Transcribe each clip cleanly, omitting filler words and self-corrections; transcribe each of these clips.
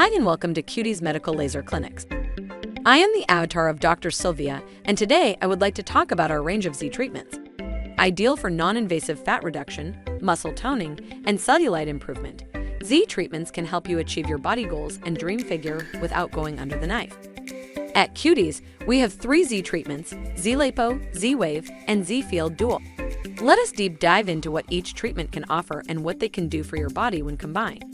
Hi and welcome to Cutis Medical Laser Clinics. I am the avatar of Dr. Sylvia, and today I would like to talk about our range of Z treatments, ideal for non-invasive fat reduction, muscle toning, and cellulite improvement. Z treatments can help you achieve your body goals and dream figure without going under the knife. At Cutis, we have 3 Z treatments: ZLipo, ZWave, and ZField Dual. Let us deep dive into what each treatment can offer and what they can do for your body when combined.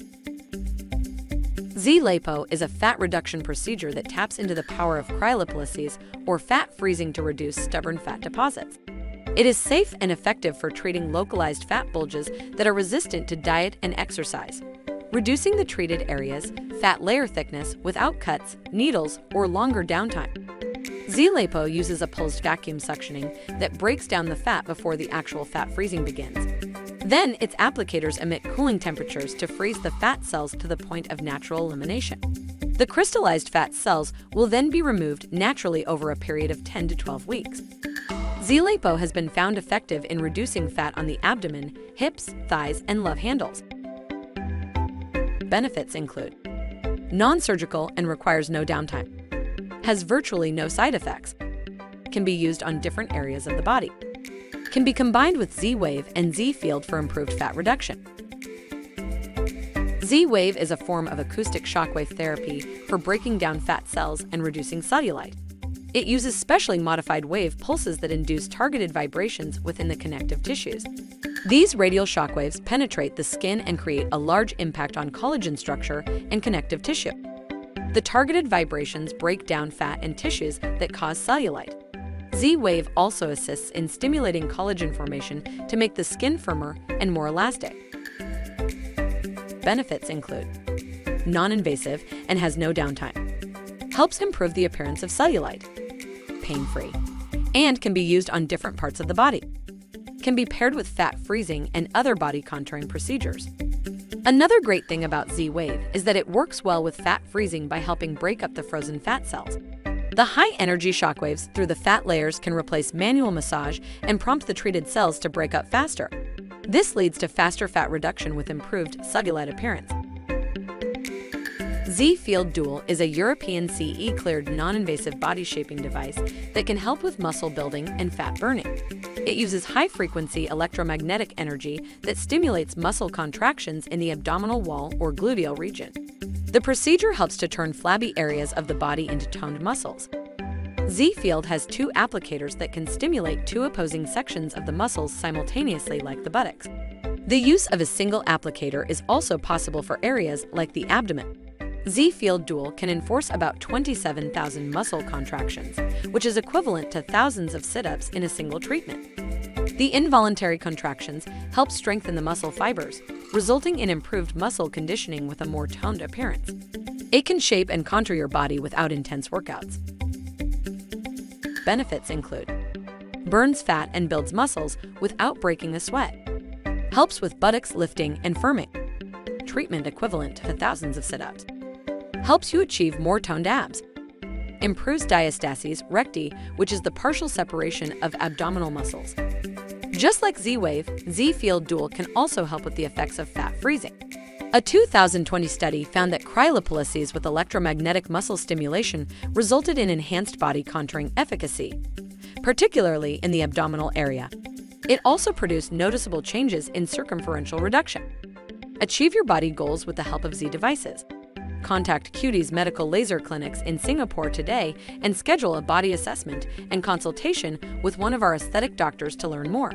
ZLipo is a fat reduction procedure that taps into the power of cryolipolysis, or fat freezing, to reduce stubborn fat deposits. It is safe and effective for treating localized fat bulges that are resistant to diet and exercise, reducing the treated area's fat layer thickness without cuts, needles, or longer downtime. ZLipo uses a pulsed vacuum suctioning that breaks down the fat before the actual fat freezing begins. Then, its applicators emit cooling temperatures to freeze the fat cells to the point of natural elimination. The crystallized fat cells will then be removed naturally over a period of 10 to 12 weeks. ZLipo has been found effective in reducing fat on the abdomen, hips, thighs, and love handles. Benefits include non-surgical and requires no downtime, has virtually no side effects, can be used on different areas of the body, can be combined with ZWave and ZField for improved fat reduction. ZWave is a form of acoustic shockwave therapy for breaking down fat cells and reducing cellulite. It uses specially modified wave pulses that induce targeted vibrations within the connective tissues. These radial shockwaves penetrate the skin and create a large impact on collagen structure and connective tissue. The targeted vibrations break down fat and tissues that cause cellulite. Z-Wave also assists in stimulating collagen formation to make the skin firmer and more elastic. Benefits include non-invasive and has no downtime, helps improve the appearance of cellulite, pain-free, and can be used on different parts of the body, can be paired with fat freezing and other body contouring procedures. Another great thing about Z-Wave is that it works well with fat freezing by helping break up the frozen fat cells. The high-energy shockwaves through the fat layers can replace manual massage and prompt the treated cells to break up faster. This leads to faster fat reduction with improved cellulite appearance. ZField Dual is a European CE-cleared non-invasive body-shaping device that can help with muscle building and fat burning. It uses high-frequency electromagnetic energy that stimulates muscle contractions in the abdominal wall or gluteal region. The procedure helps to turn flabby areas of the body into toned muscles. ZField has 2 applicators that can stimulate 2 opposing sections of the muscles simultaneously, like the buttocks. The use of a single applicator is also possible for areas like the abdomen. ZField Dual can enforce about 27,000 muscle contractions, which is equivalent to thousands of sit-ups in a single treatment. The involuntary contractions help strengthen the muscle fibers, resulting in improved muscle conditioning with a more toned appearance. It can shape and contour your body without intense workouts. Benefits include burns fat and builds muscles without breaking a sweat, helps with buttocks lifting and firming, treatment equivalent to thousands of sit-ups, helps you achieve more toned abs, improves diastasis recti, which is the partial separation of abdominal muscles. Just like Z-Wave, Z-Field Dual can also help with the effects of fat freezing. A 2020 study found that cryolipolysis with electromagnetic muscle stimulation resulted in enhanced body contouring efficacy, particularly in the abdominal area. It also produced noticeable changes in circumferential reduction. Achieve your body goals with the help of Z devices. Contact Cutis Medical Laser Clinics in Singapore today and schedule a body assessment and consultation with one of our aesthetic doctors to learn more.